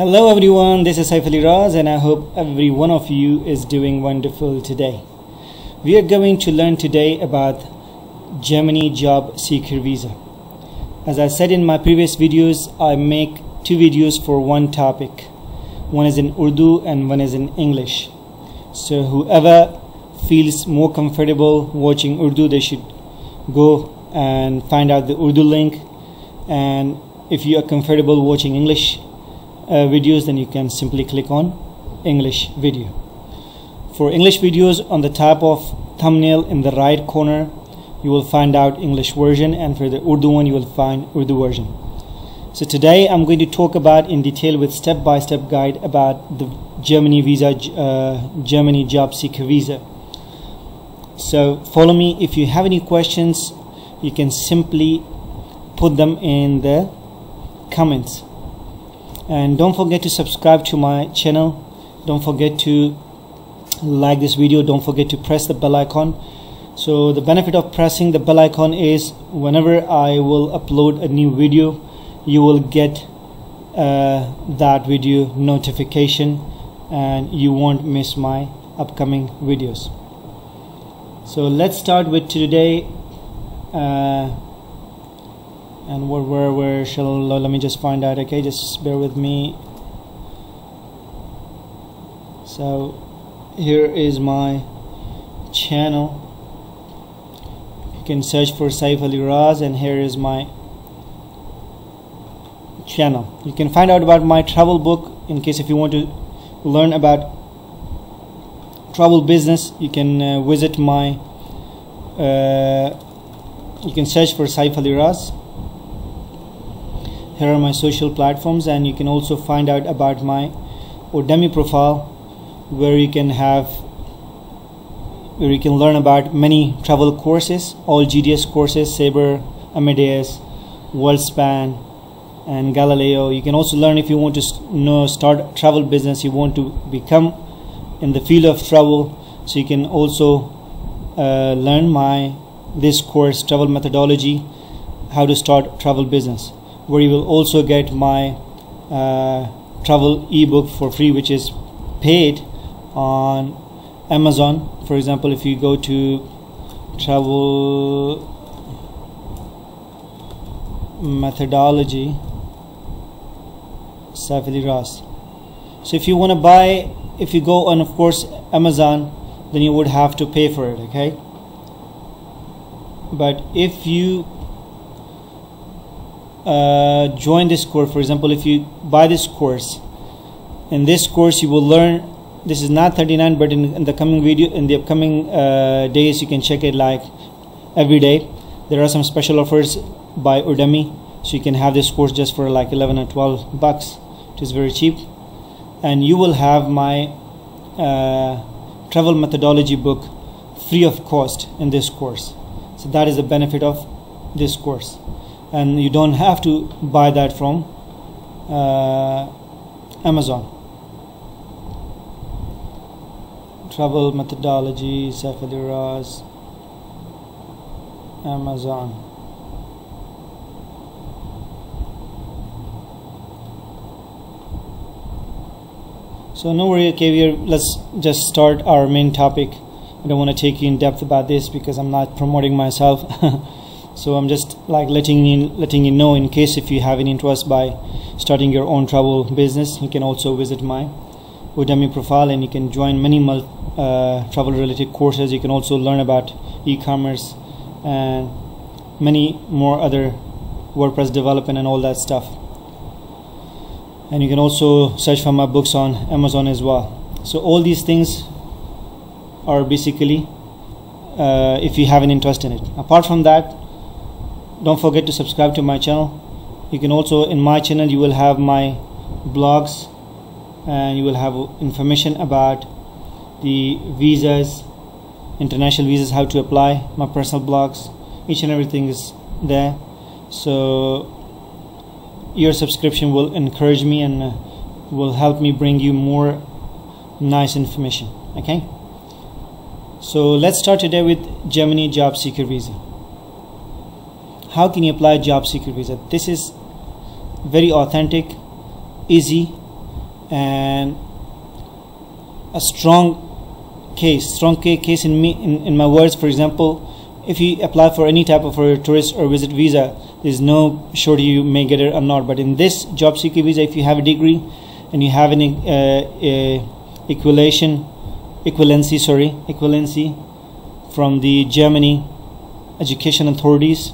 Hello everyone, this is Saif Ali Raaz and I hope every one of you is doing wonderful today. We are going to learn today about Germany job seeker visa. As I said in my previous videos, I make two videos for one topic. One is in Urdu and one is in English. So whoever feels more comfortable watching Urdu, they should go and find out the Urdu link. And if you are comfortable watching English videos, then you can simply click on English video. For English videos, on the top of thumbnail in the right corner you will find out English version, and for the Urdu one you will find Urdu version. So today I'm going to talk about in detail with step-by-step guide about the Germany visa, Germany job seeker visa. So follow me. If you have any questions, you can simply put them in the comments. And don't forget to subscribe to my channel. Don't forget to like this video. Don't forget to press the bell icon. So the benefit of pressing the bell icon is whenever I will upload a new video, you will get that video notification and you won't miss my upcoming videos. So let's start with today. And where shall, let me just find out. Okay, just bear with me. So here is my channel. You can search for Saif Ali Raaz and here is my channel. You can find out about my travel book. In case if you want to learn about travel business, you can visit my you can search for Saif Ali Raaz. Here are my social platforms, and you can also find out about my Udemy profile, where you can have, where you can learn about many travel courses, all GDS courses, Sabre, Amadeus, Worldspan, and Galileo. You can also learn if you want to start travel business, you want to become in the field of travel. So you can also learn my this course, travel methodology, how to start travel business, where you will also get my travel ebook for free, which is paid on Amazon. For example, if you go to travel methodology Saif Ali Raaz, so if you want to buy, if you go on, of course, Amazon, then you would have to pay for it, okay? But if you join this course, for example, if you buy this course, in this course you will learn, this is not 39, but in the coming video, in the upcoming days, you can check it, like every day there are some special offers by Udemy, so you can have this course just for like 11 or 12 bucks, which is very cheap. And you will have my travel methodology book free of cost in this course. So that is the benefit of this course, and you don't have to buy that from Amazon. Travel methodology Saif Ali Raaz Amazon. So no worry, okay, let's just start our main topic. I don't want to take you in depth about this because I'm not promoting myself. So I'm just like letting you know, in case if you have any interest by starting your own travel business, you can also visit my Udemy profile and you can join many travel related courses. You can also learn about e-commerce and many more other WordPress development and all that stuff. And you can also search for my books on Amazon as well. So all these things are basically if you have an interest in it. Apart from that, don't forget to subscribe to my channel. You can also, in my channel you will have my blogs and you will have information about the visas, international visas, how to apply, my personal blogs, each and everything is there. So your subscription will encourage me and will help me bring you more nice information, okay? So let's start today with Germany job seeker visa. How can you apply job seeker visa? This is very authentic, easy, and a strong case in my words. For example, if you apply for any type of a tourist or visit visa, there's no surety you may get it or not. But in this job seeker visa, if you have a degree and you have an equivalency from the Germany education authorities,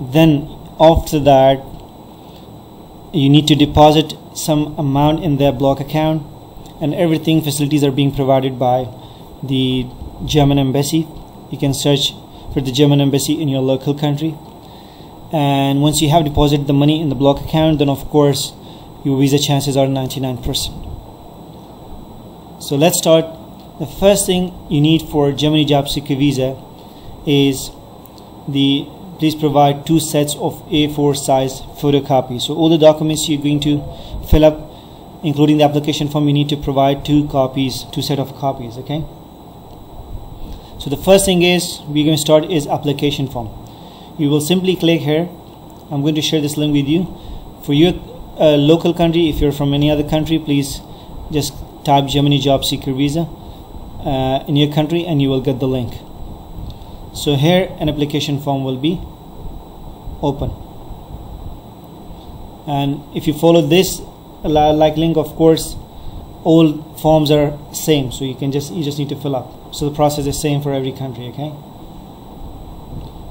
then after that you need to deposit some amount in their block account, and everything facilities are being provided by the German embassy. You can search for the German embassy in your local country, and once you have deposited the money in the block account, then of course your visa chances are 99%. So let's start. The first thing you need for Germany job seeker visa is the please provide 2 sets of A4 size photocopies. So all the documents you're going to fill up, including the application form, you need to provide 2 set of copies. Okay, so the first thing is we're going to start is application form. You will simply click here. I'm going to share this link with you. For your local country, if you're from any other country, please just type Germany job seeker visa in your country and you will get the link. So here an application form will be open, and if you follow this like link, of course all forms are same, so you just need to fill up. So the process is same for every country. Okay,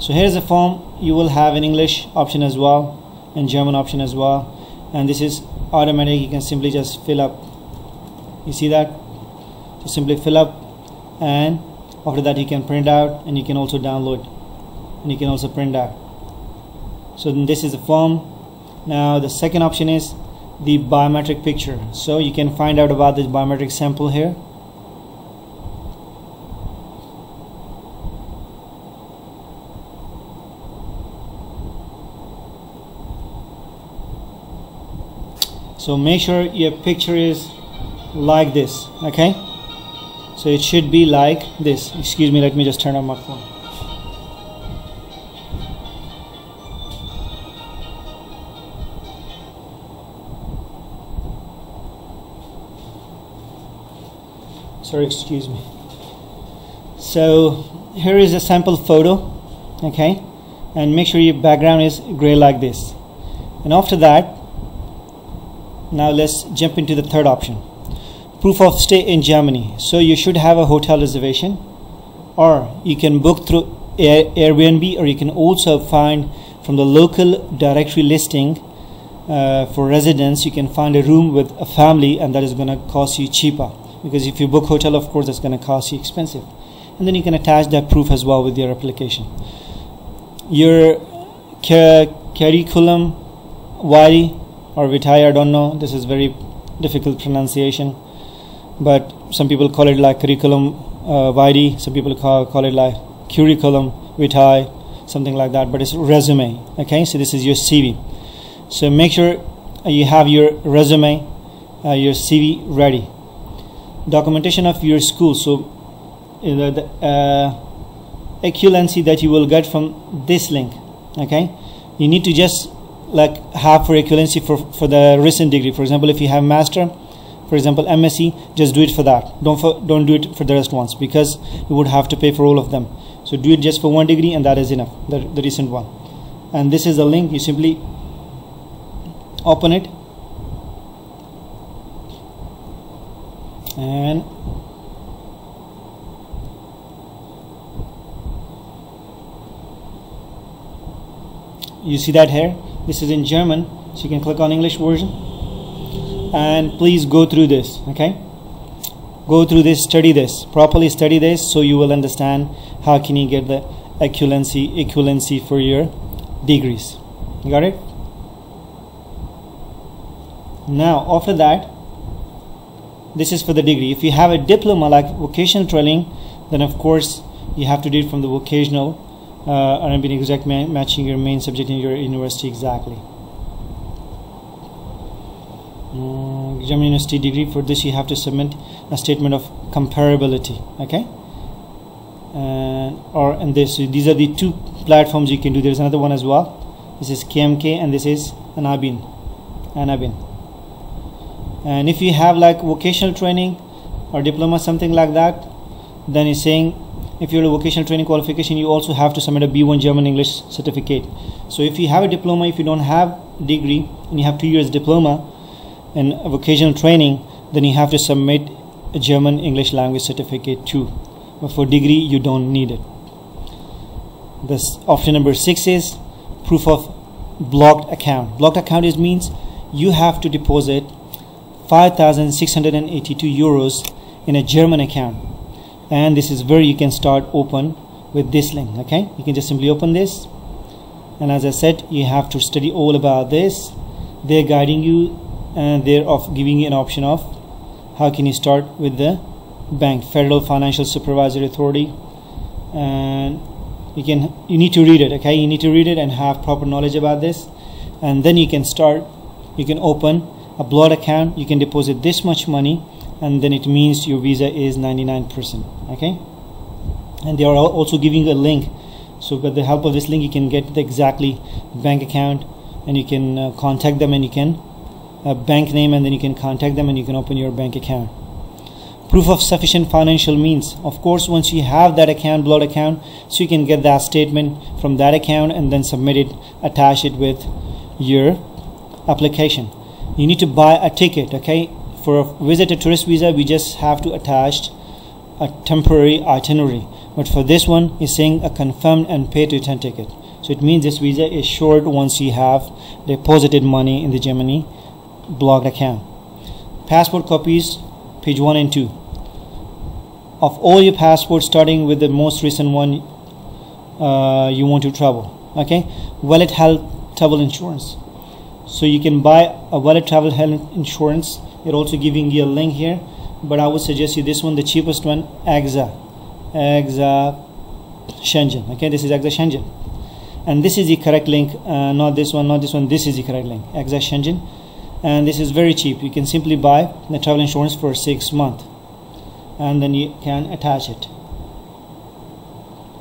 so here's a form. You will have an English option as well and German option as well, and this is automatic. You can simply just fill up. You see that? Just simply fill up, and after that you can print out, and you can also download, and you can also print out. So then this is the form. Now the second option is the biometric picture. So you can find out about this biometric sample here. So make sure your picture is like this. Okay, so it should be like this. Excuse me, let me just turn on my phone. Sorry, excuse me. So here is a sample photo, okay, and make sure your background is gray like this. And after that, now let's jump into the third option, proof of stay in Germany. So you should have a hotel reservation, or you can book through Airbnb, or you can also find from the local directory listing for residents. You can find a room with a family, and that is going to cost you cheaper, because if you book hotel, of course that's going to cost you expensive. And then you can attach that proof as well with your application. Your curriculum vitae or vitae, I don't know, this is very difficult pronunciation, but some people call it like curriculum vitae, some people call it like curriculum vitae, something like that, but it's resume. Okay, so this is your CV. So make sure you have your resume, your CV ready. Documentation of your school. So the equivalency that you will get from this link, okay, you need to just like have for equivalency for the recent degree. For example, if you have master, for example MSc, just do it for that. Don't do it for the rest ones, because you would have to pay for all of them. So do it just for one degree, and that is enough, the recent one. And this is the link. You simply open it, and you see that here, this is in German, so you can click on English version, and please go through this. Okay, go through this, study this properly, study this, so you will understand how can you get the equivalency for your degrees. You got it? Now after that, this is for the degree. If you have a diploma like vocational training, then of course you have to do it from the vocational or Anabin exact matching your main subject in your university exactly. German university degree. For this you have to submit a statement of comparability. Okay, and or and this, so these are the two platforms you can do. There's another one as well. This is KMK and this is Anabin. And if you have like vocational training or diploma, something like that, then it's saying if you're a vocational training qualification, you also have to submit a B1 German English certificate. So if you have a diploma, if you don't have degree and you have 2 years diploma and vocational training, then you have to submit a German English language certificate too. But for degree, you don't need it. This option number 6 is proof of blocked account. Blocked account is means you have to deposit 5,682 euros in a German account, and this is where you can start open with this link. Okay, you can just simply open this, and as I said, you have to study all about this. They're guiding you and they're giving you an option of how can you start with the bank, Federal Financial Supervisory Authority, and you need to read it. Okay, you need to read it and have proper knowledge about this, and then you can start, you can open a blocked account, you can deposit this much money, and then it means your visa is 99%. Okay, and they are also giving a link, so with the help of this link you can get the exactly bank account, and you can contact them, and you can bank name, and then you can contact them and you can open your bank account. Proof of sufficient financial means, of course, once you have that account, blocked account, so you can get that statement from that account and then submit it, attach it with your application. You need to buy a ticket. Okay, for a visit, a tourist visa, we just have to attach a temporary itinerary, but for this one is saying a confirmed and paid return ticket. So it means this visa is short once you have deposited money in the Germany blocked account. Passport copies, page 1 and 2 of all your passports, starting with the most recent one you want to travel. Okay, Wallet Health Travel Insurance, so you can buy a Wallet Travel Health Insurance. They're also giving you a link here, but I would suggest you this one, the cheapest one, AXA Shenzhen. Okay, this is AXA Shenzhen, and this is the correct link, not this one, not this one, this is the correct link, AXA Shenzhen, and this is very cheap. You can simply buy the travel insurance for 6 months, and then you can attach it.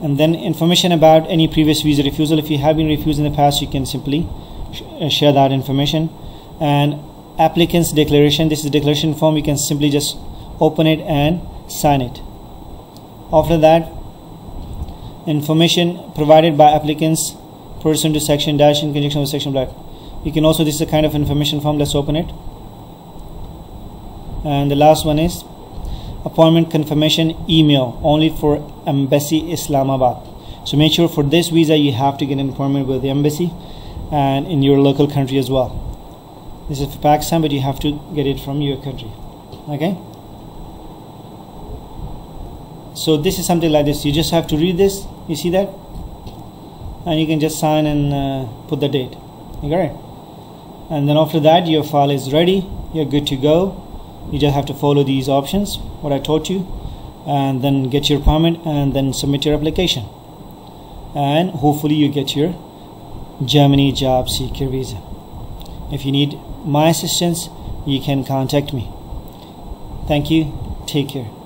And then information about any previous visa refusal. If you have been refused in the past, you can simply share that information. And applicant's declaration, this is a declaration form, you can simply just open it and sign it. After that, information provided by applicants pursuant to section dash in conjunction with section black. You can also, this is a kind of information form, let's open it. And the last one is appointment confirmation email only for embassy Islamabad. So make sure for this visa you have to get an appointment with the embassy and in your local country as well. This is for Pakistan, but you have to get it from your country. Okay, so this is something like this. You just have to read this, you see that, and you can just sign and put the date. You got it? And then after that your file is ready, you're good to go. You just have to follow these options what I taught you, and then get your permit, and then submit your application, and hopefully you get your Germany job seeker visa. If you need my assistance, you can contact me. Thank you, take care.